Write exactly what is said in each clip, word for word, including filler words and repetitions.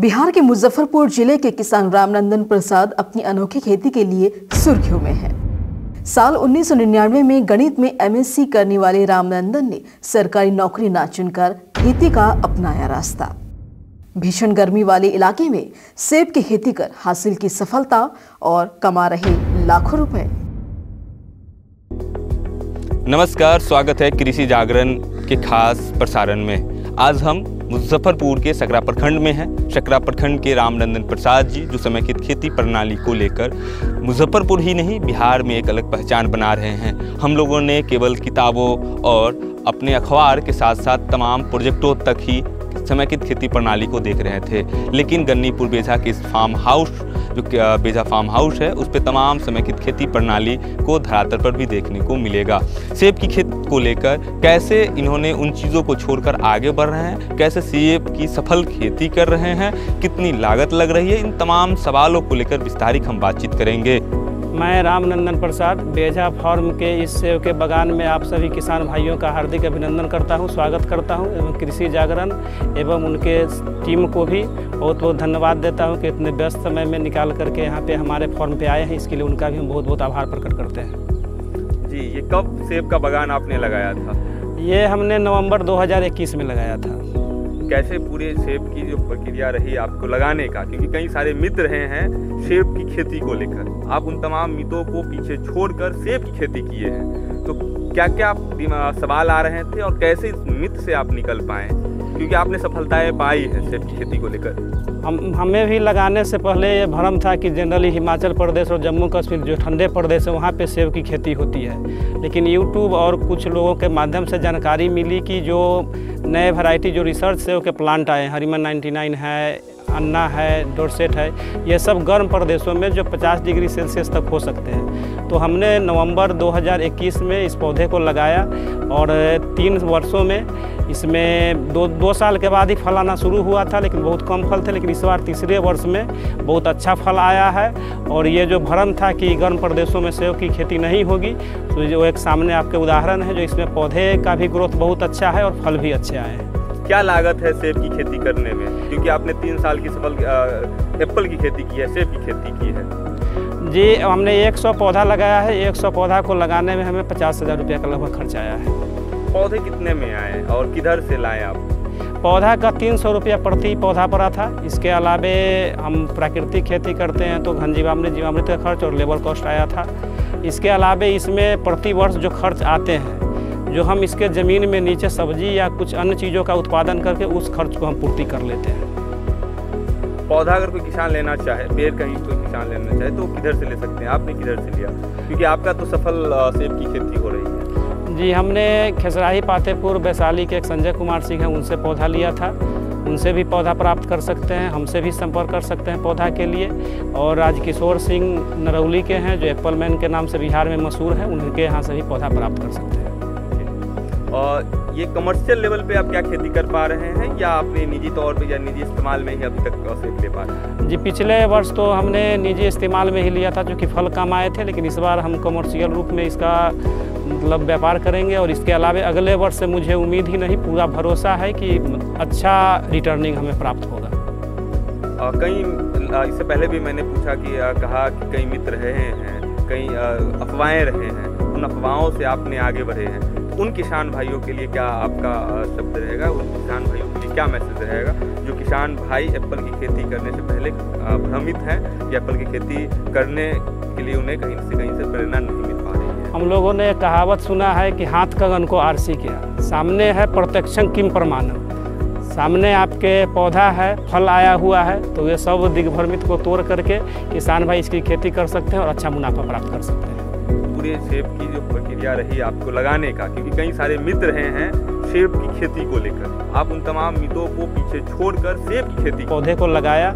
बिहार के मुजफ्फरपुर जिले के किसान रामनंदन प्रसाद अपनी अनोखी खेती के लिए सुर्खियों में हैं। साल उन्नीस सौ निन्यानवे में गणित में एमएससी करने वाले रामनंदन ने सरकारी नौकरी ना चुनकर खेती का अपनाया रास्ता। भीषण गर्मी वाले इलाके में सेब की खेती कर हासिल की सफलता और कमा रहे लाखों रुपए। नमस्कार, स्वागत है कृषि जागरण के खास प्रसारण में। आज हम मुजफ्फरपुर के सकरा प्रखंड में हैं। सकरा प्रखंड के रामनंदन प्रसाद जी जो समेकित खेती प्रणाली को लेकर मुजफ्फरपुर ही नहीं बिहार में एक अलग पहचान बना रहे हैं। हम लोगों ने केवल किताबों और अपने अखबार के साथ साथ तमाम प्रोजेक्टों तक ही समेकित खेती प्रणाली को देख रहे थे, लेकिन गन्नीपुर बेझा के इस फार्म हाउस जो बेझा फार्म हाउस है उस पर तमाम समेकित खेती प्रणाली को धरातल पर भी देखने को मिलेगा। सेब की खेती को लेकर कैसे इन्होंने उन चीज़ों को छोड़कर आगे बढ़ रहे हैं, कैसे सेब की सफल खेती कर रहे हैं, कितनी लागत लग रही है, इन तमाम सवालों को लेकर विस्तारित हम बातचीत करेंगे। मैं रामनंदन प्रसाद बेझा फार्म के इस सेब के बगान में आप सभी किसान भाइयों का हार्दिक अभिनंदन करता हूं, स्वागत करता हूं एवं कृषि जागरण एवं उनके टीम को भी बहुत बहुत धन्यवाद देता हूं कि इतने व्यस्त समय में निकाल करके यहां पे हमारे फार्म पे आए हैं। इसके लिए उनका भी हम बहुत बहुत आभार प्रकट करते हैं। जी, ये कब सेब का बगान आपने लगाया था? ये हमने नवम्बर दो हज़ार इक्कीस में लगाया था। कैसे पूरे सेब की जो प्रक्रिया रही आपको लगाने का, क्योंकि कई सारे मित्र रहे हैं सेब की खेती को लेकर, आप उन तमाम मितों को पीछे छोड़कर सेब की खेती किए हैं, तो क्या क्या सवाल आ रहे थे और कैसे इस मित से आप निकल पाए, क्योंकि आपने सफलताएं पाई हैं सेब की खेती को लेकर। हम हमें भी लगाने से पहले ये भ्रम था कि जनरली हिमाचल प्रदेश और जम्मू कश्मीर जो ठंडे प्रदेश है वहाँ पे सेब की खेती होती है, लेकिन यूट्यूब और कुछ लोगों के माध्यम से जानकारी मिली कि जो नए वैरायटी जो रिसर्च सेब के प्लांट आए हैं, हरिमन निन्यानवे है, अन्ना है, डोरसेट है, ये सब गर्म प्रदेशों में जो पचास डिग्री सेल्सियस तक हो सकते हैं, तो हमने नवंबर दो हज़ार इक्कीस में इस पौधे को लगाया और तीन वर्षों में इसमें दो दो साल के बाद ही फल आना शुरू हुआ था, लेकिन बहुत कम फल थे, लेकिन इस बार तीसरे वर्ष में बहुत अच्छा फल आया है। और ये जो भ्रम था कि गर्म प्रदेशों में सेब की खेती नहीं होगी, तो जो एक सामने आपके उदाहरण है जो इसमें पौधे का भी ग्रोथ बहुत अच्छा है और फल भी अच्छे आए हैं। क्या लागत है सेब की खेती करने में, क्योंकि आपने तीन साल की सफल एप्पल की खेती की है, सेब की खेती की है? जी, हमने सौ पौधा लगाया है। सौ पौधा को लगाने में हमें पचास हज़ार रुपये का लगभग खर्च आया है। पौधे कितने में आए और किधर से लाए आप? पौधा का तीन सौ रुपया प्रति पौधा पड़ा था। इसके अलावे हम प्राकृतिक खेती करते हैं तो घन जीवामृत जीवामृत का खर्च और लेबर कॉस्ट आया था। इसके अलावे इसमें प्रति वर्ष जो खर्च आते हैं जो हम इसके ज़मीन में नीचे सब्जी या कुछ अन्य चीज़ों का उत्पादन करके उस खर्च को हम पूर्ति कर लेते हैं। पौधा अगर कोई किसान लेना चाहे, पेड़ कहीं कोई किसान लेना चाहे तो किधर से ले सकते हैं? आपने किधर से लिया, क्योंकि आपका तो सफल सेब की खेती हो रही है? जी, हमने खेसराही, पातेपुर, वैशाली के एक संजय कुमार सिंह हैं, उनसे पौधा लिया था। उनसे भी पौधा प्राप्त कर सकते हैं, हमसे भी संपर्क कर सकते हैं पौधा के लिए। और राजकिशोर सिंह नरौली के हैं जो एप्पल मैन के नाम से बिहार में मशहूर हैं, उनके यहाँ से भी पौधा प्राप्त कर सकते हैं। और ये कमर्शियल लेवल पे आप क्या खेती कर पा रहे हैं या आपने निजी तौर पे या निजी इस्तेमाल में ही अभी तक सेब ले पा रहे हैं? जी, पिछले वर्ष तो हमने निजी इस्तेमाल में ही लिया था जो कि फल कम आए थे, लेकिन इस बार हम कमर्शियल रूप में इसका मतलब व्यापार करेंगे। और इसके अलावा अगले वर्ष से मुझे उम्मीद ही नहीं, पूरा भरोसा है कि अच्छा रिटर्निंग हमें प्राप्त होगा। कई इससे पहले भी मैंने पूछा कि कहा कि कई मित्र रहे हैं, कई अफवाहें रहे हैं, उन अफवाहों से आपने आगे बढ़े हैं, उन किसान भाइयों के लिए क्या आपका शब्द रहेगा, उन किसान भाइयों के लिए क्या मैसेज रहेगा जो किसान भाई एप्पल की खेती करने से पहले भ्रमित हैं या एप्पल की खेती करने के लिए उन्हें कहीं से कहीं से प्रेरणा नहीं मिल पा रही है? हम लोगों ने कहावत सुना है कि हाथ कंगन को आरसी किया, सामने है प्रत्यक्षं किम प्रमाणम। सामने आपके पौधा है, फल आया हुआ है, तो ये सब दिग्भ्रमित को तोड़ करके किसान भाई इसकी खेती कर सकते हैं और अच्छा मुनाफा प्राप्त कर सकते हैं। पूरे सेब की जो प्रक्रिया रही आपको लगाने का, क्योंकि कई सारे मित्र रहे हैं सेब की खेती को लेकर, आप उन तमाम मितों को पीछे छोड़कर सेब की खेती पौधे को लगाया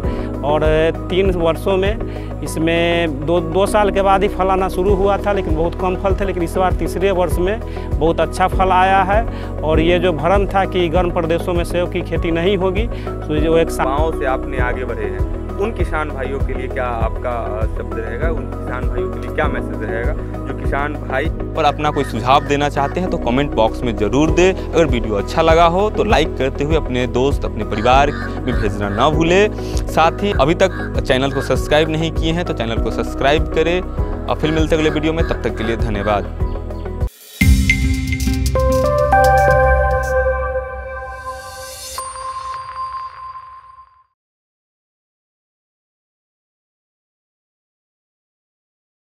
और तीन वर्षों में इसमें दो दो साल के बाद ही फल आना शुरू हुआ था, लेकिन बहुत कम फल थे, लेकिन इस बार तीसरे वर्ष में बहुत अच्छा फल आया है। और ये जो भ्रम था कि गर्म प्रदेशों में सेब की खेती नहीं होगी, तो जो एक साल से आपने आगे बढ़े हैं, उन किसान भाइयों के लिए क्या आपका शब्द रहेगा, उन किसान भाइयों के लिए क्या मैसेज रहेगा जो किसान भाई पर अपना कोई सुझाव देना चाहते हैं तो कमेंट बॉक्स में ज़रूर दें। अगर वीडियो अच्छा लगा हो तो लाइक करते हुए अपने दोस्त अपने परिवार में भेजना ना भूलें। साथ ही अभी तक चैनल को सब्सक्राइब नहीं किए हैं तो चैनल को सब्सक्राइब करें और फिर मिलते अगले वीडियो में, तब तक के लिए धन्यवाद।